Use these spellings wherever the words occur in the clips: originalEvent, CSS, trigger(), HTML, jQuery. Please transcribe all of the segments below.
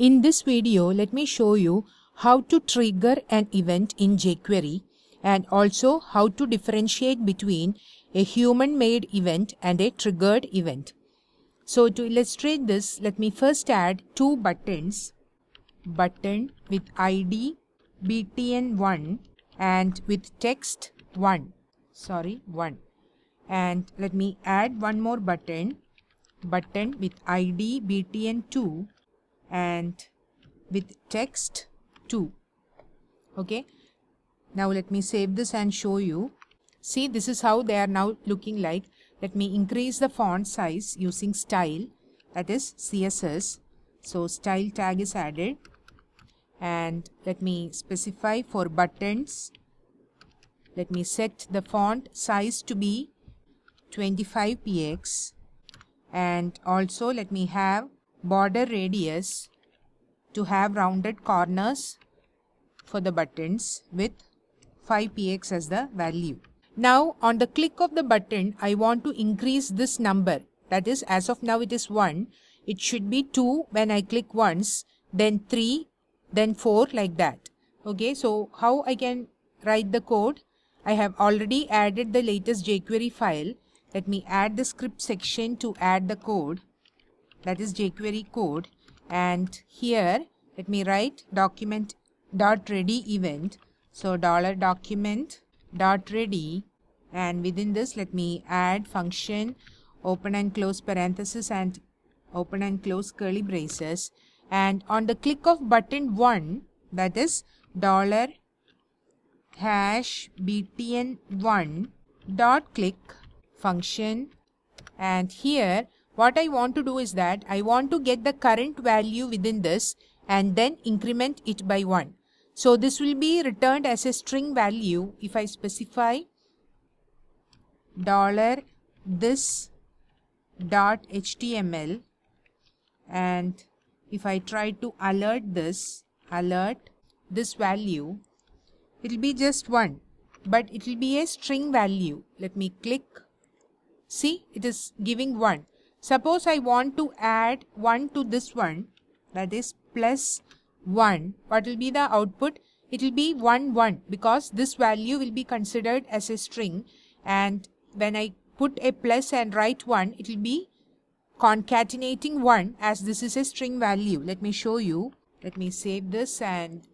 In this video, let me show you how to trigger an event in jQuery and also how to differentiate between a human-made event and a triggered event. So to illustrate this, let me first add two buttons, button with ID btn1 and with text 1, and let me add one more button, button with ID btn2 and with text 2. Okay, now let me save this and show you. See, this is how they are now looking like. Let me increase the font size using style, that is CSS. So style tag is added, and let me specify for buttons. Let me set the font size to be 25px, and also let me have border radius to have rounded corners for the buttons with 5px as the value. Now on the click of the button, I want to increase this number. That is, as of now it is 1. It should be 2 when I click once, then 3, then 4, like that. Okay, so how I can write the code? I have already added the latest jQuery file. Let me add the script section to add the code, that is jQuery code, and here let me write document.ready event. So $document.ready, and within this let me add function open and close parenthesis and open and close curly braces, and on the click of button 1, that is $btn1.click function, and here what I want to do is that I want to get the current value within this and then increment it by 1. So this will be returned as a string value if I specify $this.html, and if I try to alert this value, it will be just 1, but it will be a string value. Let me click. See, it is giving 1. Suppose I want to add 1 to this one, that is plus 1. What will be the output? It will be 1, 1, because this value will be considered as a string, and when I put a plus and write 1, it will be concatenating 1 as this is a string value. Let me show you. Let me save this and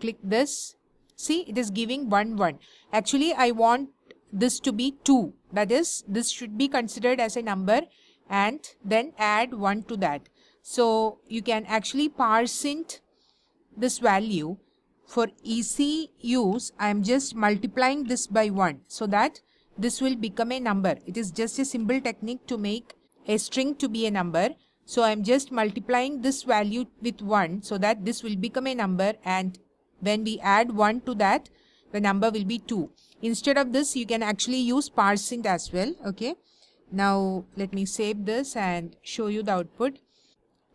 click this. See, it is giving 1, 1. Actually, I want this to be 2. That is, this should be considered as a number and then add 1 to that. So you can actually parse int this value. For easy use, I am just multiplying this by 1 so that this will become a number. It is just a simple technique to make a string to be a number. So I am just multiplying this value with 1 so that this will become a number, and when we add 1 to that, the number will be 2. Instead of this, you can actually use parseInt as well. Okay, now let me save this and show you the output.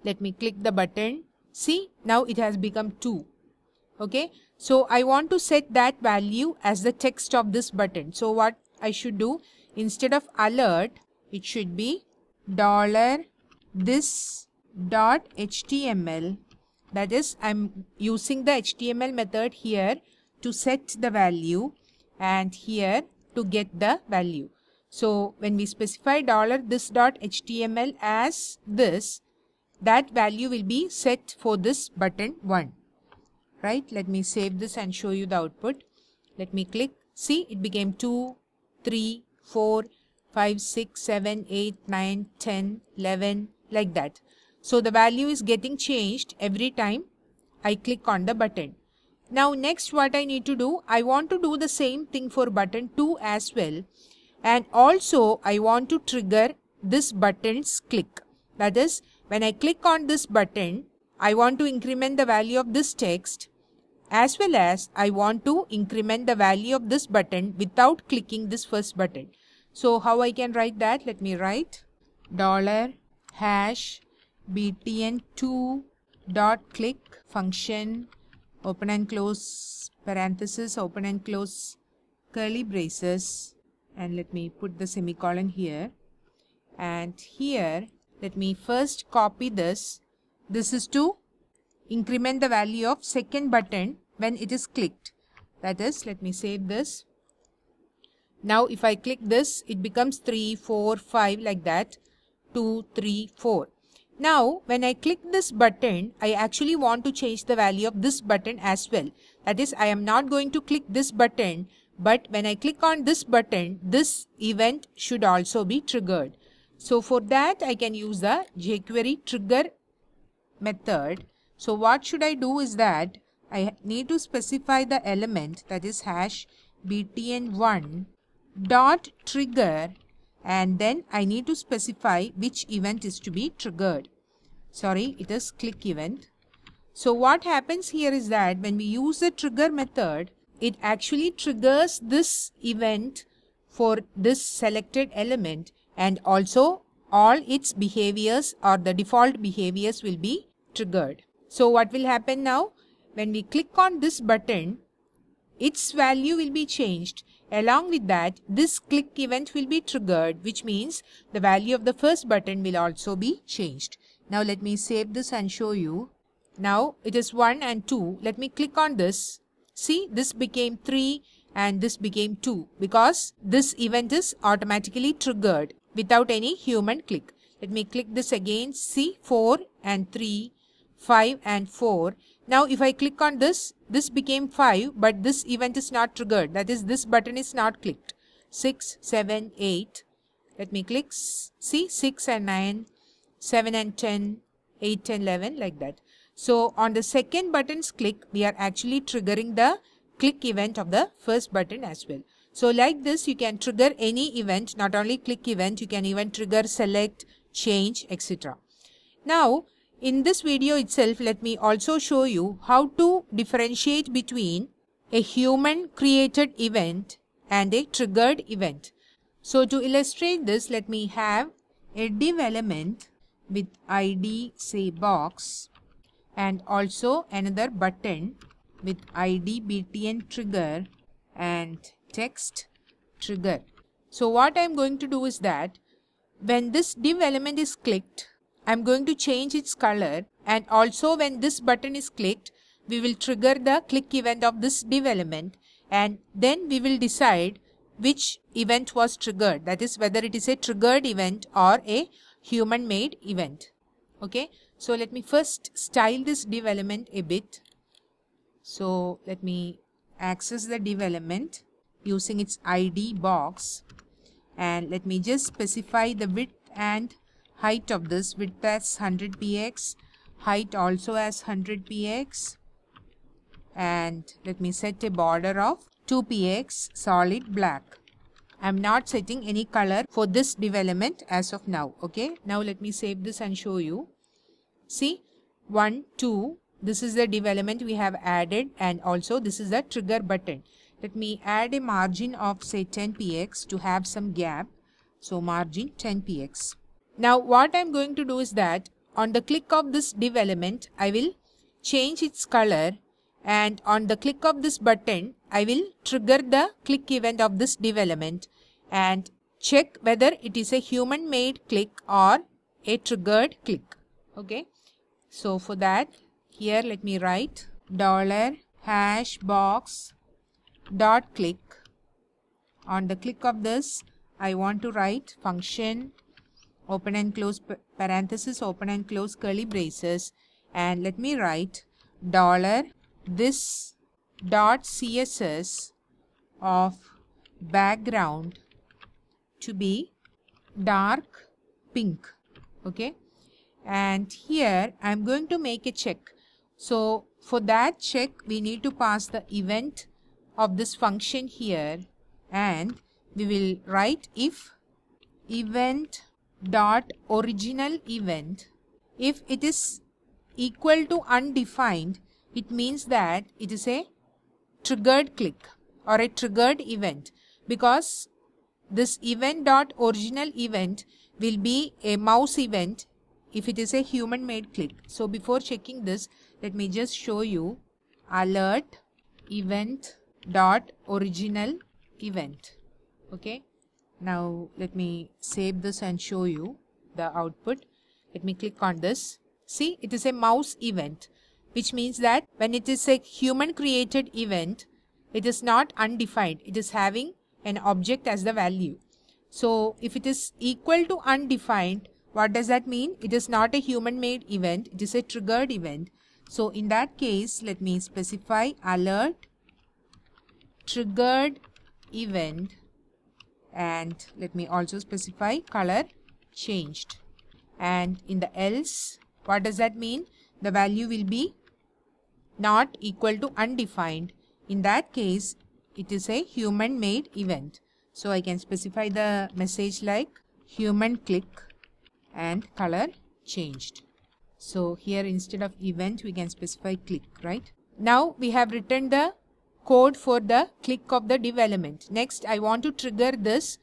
Let me click the button. See, now it has become 2. Okay, so I want to set that value as the text of this button. So what I should do, instead of alert, it should be $this.html. That is, I'm using the HTML method here to set the value and here to get the value. So when we specify $this.html as this, that value will be set for this button 1. Right? Let me save this and show you the output. Let me click. See, it became 2, 3, 4, 5, 6, 7, 8, 9, 10, 11, like that. So the value is getting changed every time I click on the button. Now next, what I need to do, I want to do the same thing for button 2 as well, and also I want to trigger this button's click. That is, when I click on this button, I want to increment the value of this text as well as I want to increment the value of this button without clicking this first button. So how I can write that? Let me write $btn2.click function open and close parenthesis open and close curly braces, and let me put the semicolon here, and here let me first copy this. This is to increment the value of second button when it is clicked. That is, let me save this. Now if I click this, it becomes 3, 4, 5 like that, 2, 3, 4. Now when I click this button, I actually want to change the value of this button as well. That is, I am not going to click this button, but when I click on this button, this event should also be triggered. So for that, I can use the jQuery trigger method. So what should I do is that I need to specify the element, that is hash btn1 dot trigger, and then I need to specify which event is to be triggered. Sorry, it is click event. So what happens here is that when we use the trigger method, it actually triggers this event for this selected element, and also all its behaviors or the default behaviors will be triggered. So what will happen now? When we click on this button, its value will be changed. Along with that, this click event will be triggered, which means the value of the first button will also be changed. Now let me save this and show you. Now it is 1 and 2. Let me click on this. See, this became 3 and this became 2 because this event is automatically triggered without any human click. Let me click this again. See, 4 and 3, 5 and 4. Now if I click on this, this became 5, but this event is not triggered. That is, this button is not clicked. 6, 7, 8. Let me click. See, 6 and 9, 7 and 10, 8 and 11 like that. So on the second button's click, we are actually triggering the click event of the first button as well. So like this, you can trigger any event, not only click event, you can even trigger, select, change, etc. Now, in this video itself, let me also show you how to differentiate between a human created event and a triggered event. So to illustrate this, let me have a div element with ID say box and also another button with ID btn trigger and text trigger. So what I am going to do is that when this div element is clicked, I am going to change its color, and also when this button is clicked, we will trigger the click event of this div element, and then we will decide which event was triggered, that is whether it is a triggered event or a human made event. Okay, so let me first style this div element a bit. So let me access the div element using its ID box, and let me just specify the width and height of this, width as 100px, height also as 100px, and let me set a border of 2px solid black. I am not setting any color for this div element as of now. Okay, now let me save this and show you. See, 1, 2, this is the div element we have added, and also this is the trigger button. Let me add a margin of say 10px to have some gap, so margin 10px. Now what I am going to do is that on the click of this div element, I will change its color, and on the click of this button, I will trigger the click event of this div element and check whether it is a human made click or a triggered click. Okay, so for that, here let me write $#box dot click. On the click of this, I want to write function open and close parenthesis, open and close curly braces, and let me write $this.css of background to be dark pink. Okay, and here I am going to make a check. So for that check, we need to pass the event of this function here, and we will write if event dot original event. If it is equal to undefined, it means that it is a triggered click or a triggered event, because this event dot original event will be a mouse event if it is a human made click. So before checking this, let me just show you alert event dot original event. Okay, now let me save this and show you the output. Let me click on this. See, it is a mouse event. which means that when it is a human created event, it is not undefined. It is having an object as the value. So if it is equal to undefined, what does that mean? It is not a human made event. It is a triggered event. So in that case, let me specify alert triggered event, and let me also specify color changed. And in the else, what does that mean? The value will be not equal to undefined. In that case, it is a human made event. So I can specify the message like human click and color changed. So here instead of event, we can specify click, right? Now we have written the code for the click of the div element. Next, I want to trigger this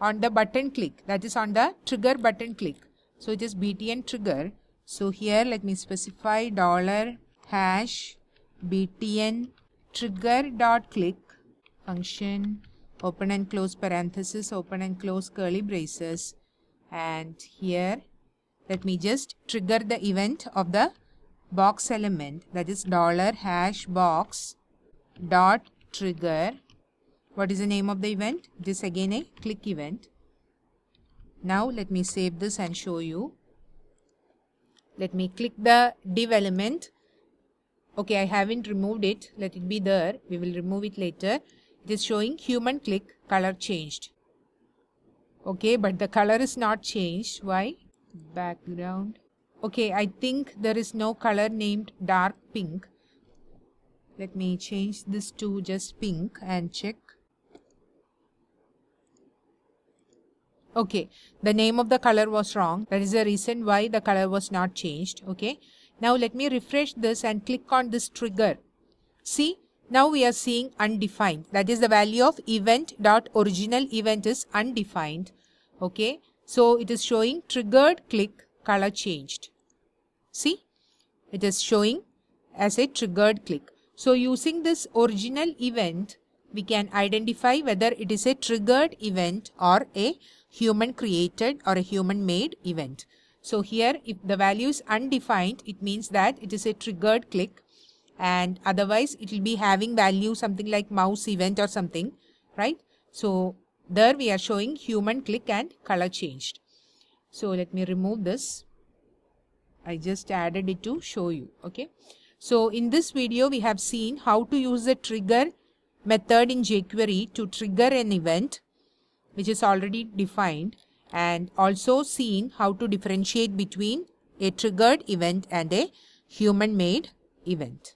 on the button click, that is on the trigger button click. So it is btn trigger. So here let me specify $#btn trigger.click function, open and close parenthesis, open and close curly braces, and here let me just trigger the event of the box element, that is $#box.trigger. What is the name of the event? It is again a click event. Now let me save this and show you. Let me click the div element. Okay, I haven't removed it. Let it be there. We will remove it later. It is showing human click, color changed. Okay, but the color is not changed. Why? Background. Okay, I think there is no color named dark pink. Let me change this to just pink and check. Okay, the name of the color was wrong. That is the reason why the color was not changed. Okay, now let me refresh this and click on this trigger. See, now we are seeing undefined. That is the value of event.originalEvent is undefined. Okay, so it is showing triggered click color changed. See, it is showing as a triggered click. So using this original event, we can identify whether it is a triggered event or a human created or a human made event. So here, if the value is undefined, it means that it is a triggered click, and otherwise it will be having value something like mouse event or something, right? So there we are showing human click and color changed. So let me remove this. I just added it to show you. Okay. So in this video, we have seen how to use the trigger method in jQuery to trigger an event which is already defined, and also seen how to differentiate between a triggered event and a human-made event.